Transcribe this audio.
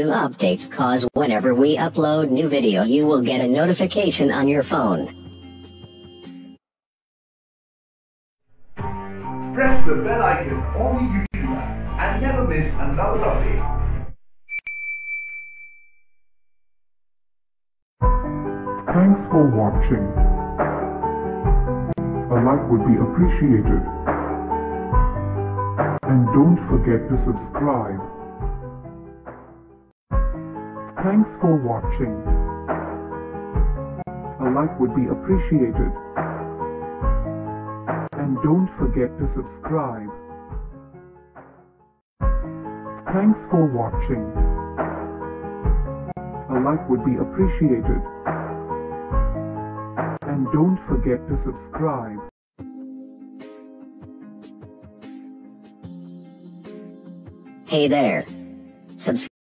New updates cause whenever we upload new video you will get a notification on your phone. Press the bell icon on the YouTube app and never miss another update. Thanks for watching. A like would be appreciated. And don't forget to subscribe. Thanks for watching. A like would be appreciated. And don't forget to subscribe. Thanks for watching. A like would be appreciated. And don't forget to subscribe. Hey there. Subscribe.